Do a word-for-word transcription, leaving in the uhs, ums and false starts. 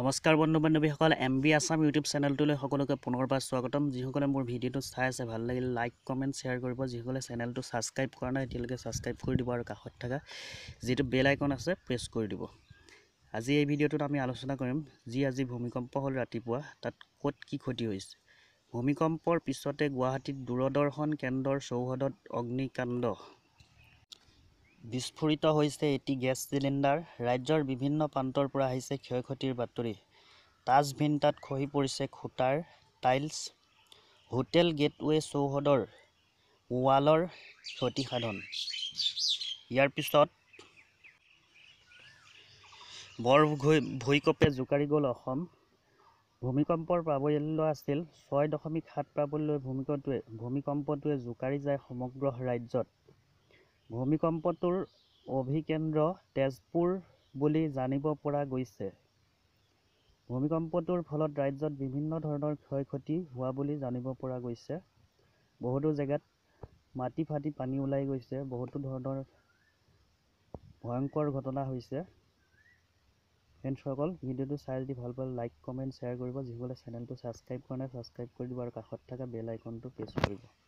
নমস্কাৰ বন্ধু বান্ধৱীসকল, এম বি আছাম ইউটিউব চেনেলটোলৈ সকলোকে পুনৰবাৰ স্বাগতম। যিসকলে মোৰ ভিডিঅ'টো চাই আছে ভাল লাগিলে লাইক কমেণ্ট শ্বেয়াৰ কৰিব। যিসকলে চেনেলটো ছাবস্ক্ৰাইব কৰা নাই এতিয়ালৈকে ছাবস্ক্ৰাইব কৰি দিব আৰু কাষত থকা যিটো বেল আইকন আছে প্ৰেছ কৰি দিব। আজি এই ভিডিঅ'টোত আমি আলোচনা কৰিম যি আজি ভূমিকম্প হ'ল ৰাতিপুৱা, তাত ক'ত কি ক্ষতি হৈছে। ভূমিকম্পৰ পিছতে গুৱাহাটীত দূৰদৰ্শন কেন্দ্ৰৰ চৌহদত অগ্নিকাণ্ড, বিস্ফোৰিত হৈছে এটি গেছ চিলিণ্ডাৰ। ৰাজ্যৰ বিভিন্ন প্ৰান্তৰ পৰা আহিছে ক্ষয় ক্ষতিৰ বাতৰি। তাজ ভিন্তাত খহি পৰিছে খুটাৰ টাইলছ। হোটেল গেটৱে চৌহদৰ ৱালৰ ক্ষতিসাধন। ইয়াৰ পিছত বৰ ভূঁইকঁপে জোকাৰি গ'ল অসম। ভূমিকম্পৰ প্ৰাবল্য আছিল ছয় দশমিক সাত প্ৰাবল্যৰ ভূমিকম্পটোৱে ভূমিকম্পটোৱে জোকাৰি যায় সমগ্ৰ ৰাজ্যত। ভূমিকম্পটোৰ অভিকেন্দ্ৰ তেজপুৰ বুলি জানিব পৰা গৈছে। ভূমিকম্পটোৰ ফলত ৰাজ্যত বিভিন্ন ধৰণৰ ক্ষয় ক্ষতি হোৱা বুলি জানিব পৰা গৈছে। বহুতো জেগাত মাটি ফাটি পানী ওলাই গৈছে, বহুতো ধৰণৰ ভয়ংকৰ ঘটনা হৈছে। ফ্ৰেণ্ডসকল, ভিডিঅ'টো চাই যদি ভাল পালে লাইক কমেণ্ট শ্বেয়াৰ কৰিব। যিসকলে চেনেলটো ছাবস্ক্ৰাইব কৰা নাই ছাবস্ক্ৰাইব কৰি দিব আৰু কাষত থকা বেল আইকনটো প্ৰেছ কৰিব।